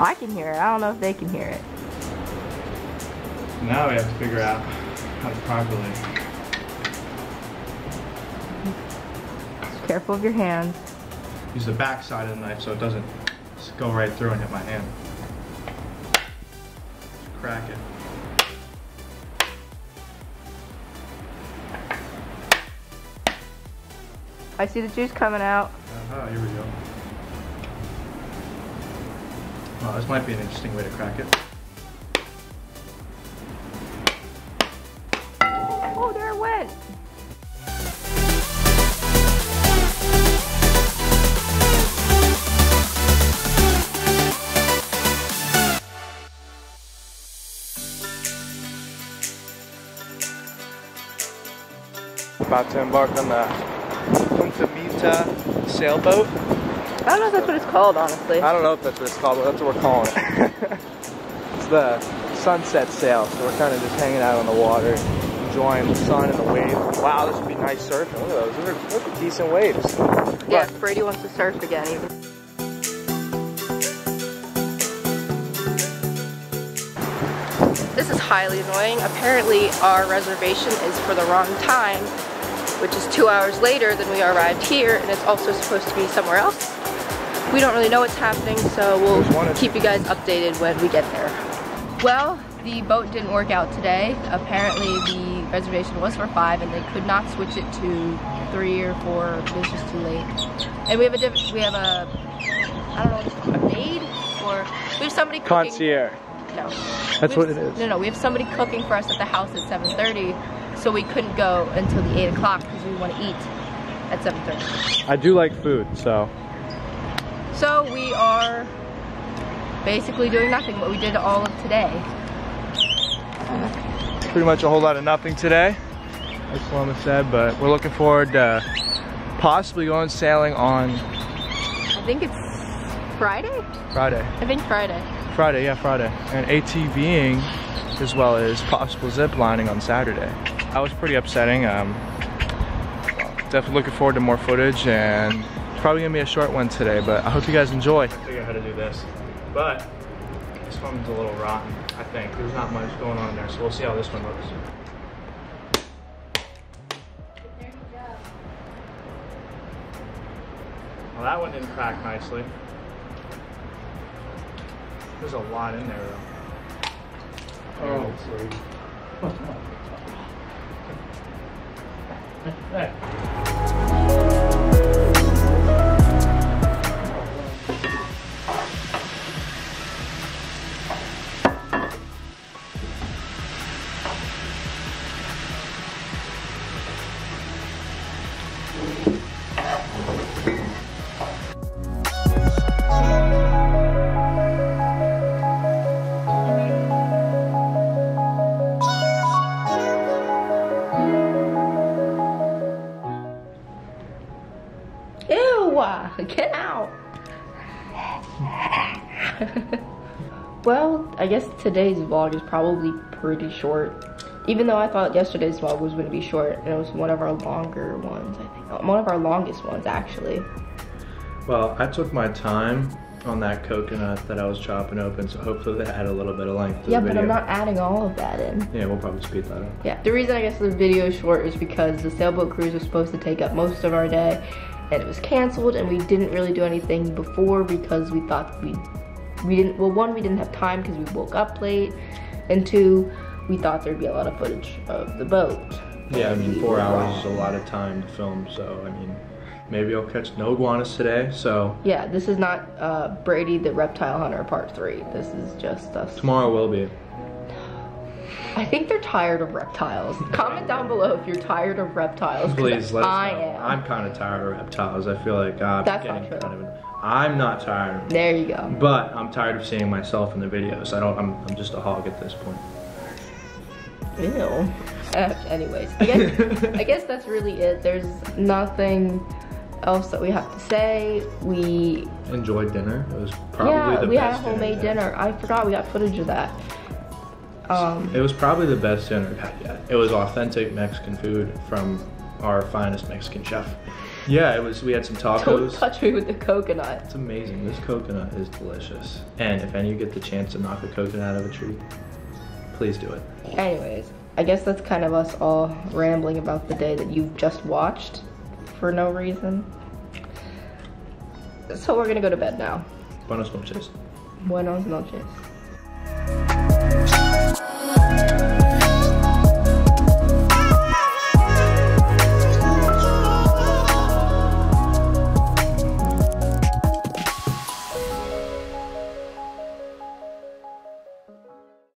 I can hear it. I don't know if they can hear it. Now we have to figure out how to properly. Careful of your hands. Use the back side of the knife so it doesn't go right through and hit my hand. Just crack it. I see the juice coming out. Here we go. Well, this might be an interesting way to crack it. Oh, there it went! About to embark on that. Punta Mita sailboat. I don't know if that's what it's called, honestly. I don't know if that's what it's called, but that's what we're calling it. It's the sunset sail, so we're kind of just hanging out on the water, enjoying the sun and the waves. Wow, this would be nice surfing. Look at those. Those are decent waves. Yeah, if Brady wants to surf again, even. This is highly annoying. Apparently, our reservation is for the wrong time, which is 2 hours later than we arrived here, and it's also supposed to be somewhere else. We don't really know what's happening, so we'll keep you guys updated when we get there. Well, the boat didn't work out today. Apparently the reservation was for 5 and they could not switch it to 3 or 4, it was just too late. And we have a I don't know, a maid? Or we have somebody cooking. Concierge. No. That's what it is. No, we have somebody cooking for us at the house at 7:30. So we couldn't go until the 8 o'clock because we want to eat at 7:30. I do like food, so. So we are basically doing nothing, what we did all of today. Pretty much a whole lot of nothing today, as Saloma said, but we're looking forward to possibly going sailing on... I think it's Friday? Friday. I think Friday. Friday, yeah, Friday. And ATVing, as well as possible zip lining on Saturday. That was pretty upsetting. Definitely looking forward to more footage, and it's probably gonna be a short one today, but I hope you guys enjoy. I figured out how to do this, but this one's a little rotten, I think. There's not much going on there, so we'll see how this one looks. There you go. Well, that one didn't crack nicely. There's a lot in there, though. Oh, sweet. Get out! Well, I guess today's vlog is probably pretty short. Even though I thought yesterday's vlog was going to be short, and it was one of our longer ones, I think. One of our longest ones, actually. Well, I took my time on that coconut that I was chopping open, so hopefully that added a little bit of length to the video. Yeah, but I'm not adding all of that in. Yeah, we'll probably speed that up. Yeah, the reason I guess the video is short is because the sailboat cruise was supposed to take up most of our day, and it was canceled, and we didn't really do anything before because we thought we didn't, well, one, we didn't have time because we woke up late, and 2, we thought there'd be a lot of footage of the boat. Yeah, I mean, 4 hours is a lot of time to film, so I mean, maybe I'll catch no iguanas today, so. Yeah, this is not Brady the Reptile Hunter Part 3. This is just us. Tomorrow will be. I think they're tired of reptiles. Comment down below if you're tired of reptiles. Please let us know. I'm kind of tired of reptiles. I feel like that's not true. I'm not tired. There you go. But I'm tired of seeing myself in the videos. I'm just a hog at this point. Ew. Anyways, I guess that's really it. There's nothing else that we have to say. We enjoyed dinner. It was probably the best. Yeah, we had homemade dinner. I forgot we got footage of that. It was probably the best dinner I've had yet. It was authentic Mexican food from our finest Mexican chef. Yeah, it was. We had some tacos. Don't touch me with the coconut. It's amazing. This coconut is delicious. And if any of you get the chance to knock a coconut out of a tree, please do it. Anyways, I guess that's kind of us all rambling about the day that you've just watched for no reason. So we're gonna go to bed now. Buenas noches. Buenas noches.